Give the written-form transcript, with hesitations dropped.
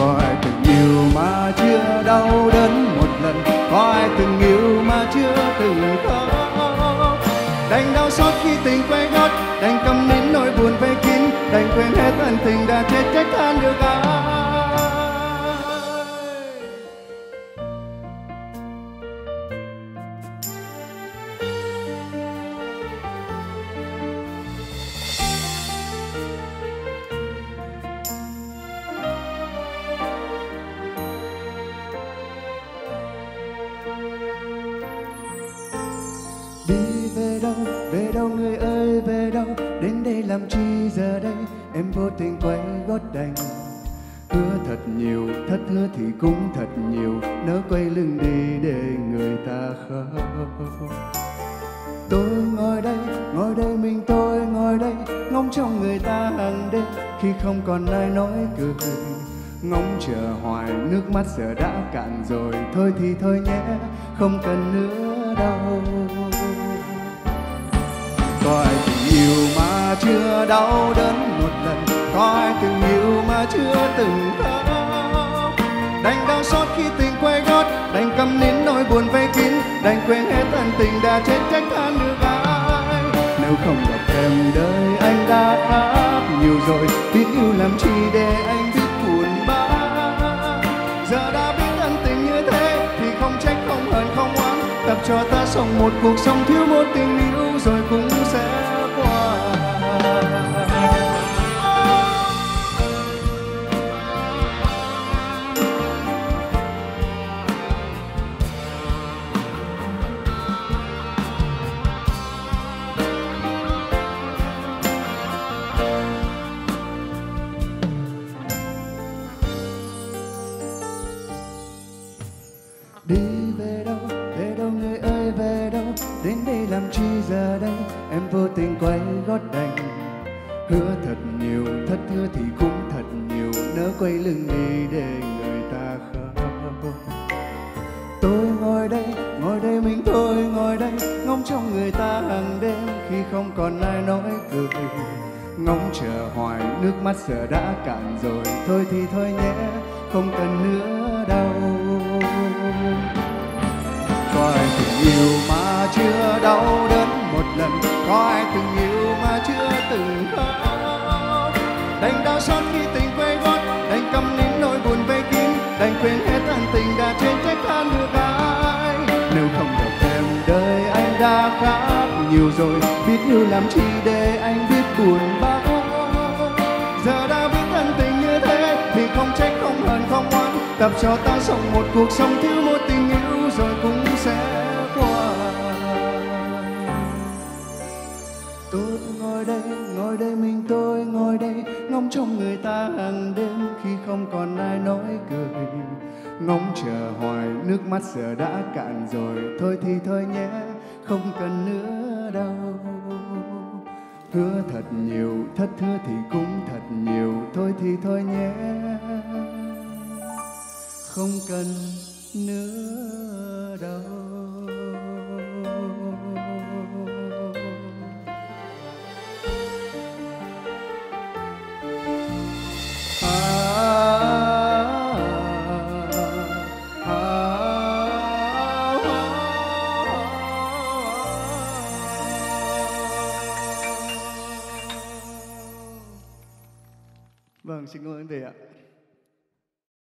Có ai từng yêu mà chưa đau đớn một lần? Có ai từng yêu mà chưa từng khóc? Đành đau xót khi tình quay gót, đành cầm nín nỗi buồn vây kín, đành quên hết ân tình đã chết trách than được ai. Làm chi giờ đây em vô tình quay gót đành hứa thật nhiều, thất hứa thì cũng thật nhiều, nỡ quay lưng đi để người ta khóc. Tôi ngồi đây mình tôi ngồi đây, ngóng trong người ta hàng đêm khi không còn ai nói cười, ngóng chờ hoài nước mắt giờ đã cạn rồi, thôi thì thôi nhé, không cần nữa đâu. Có ai từng yêu mà chưa đau đớn một lần? Có ai từng yêu mà chưa từng khóc? Đành đau xót khi tình quay gót, đành cầm nín nỗi buồn vây kín, đành quên hết ân tình đã chết trách than được ai. Nếu không gặp em đời anh đã áp nhiều rồi, biết yêu làm chi để anh biết buồn bã. Giờ đã biết ân tình như thế thì không trách, không hờn, không oán, tập cho ta sống một cuộc sống thiếu một tình yêu rồi cũng sẽ qua. Giờ đây em vô tình quay gót đành hứa thật nhiều, thất hứa thì cũng thật nhiều, nỡ quay lưng đi để người ta khóc. Tôi ngồi đây mình tôi ngồi đây, ngóng trong người ta hàng đêm khi không còn ai nói cười, ngóng chờ hoài nước mắt giờ đã cạn rồi, thôi thì thôi nhé, không cần nữa đâu. Có ai từng yêu mà chưa đau đớn một lần? Có ai từng yêu mà chưa từng khóc? Đành đau xót khi tình quay gót, đành cầm nín nỗi buồn vây kín, đành quên hết ân tình đã chết trách than được ai. Nếu không gặp em đời anh đã khác nhiều rồi, biết yêu làm chi để anh biết buồn bã. Giờ đã biết ân tình như thế thì không trách, không hờn, không oán, tập cho ta sống một cuộc sống thiếu một tình yêu rồi cũng sẽ qua. Tôi ngồi đây mình tôi ngồi đây, ngóng trong người ta hàng đêm khi không còn ai nói cười, ngóng chờ hoài nước mắt giờ đã cạn rồi, thôi thì thôi nhé, không cần nữa đâu. Hứa thật nhiều, thất hứa thì cũng thật nhiều, thôi thì thôi nhé, không cần nữa đâu. Vâng, xin cảm ơn thầy ạ.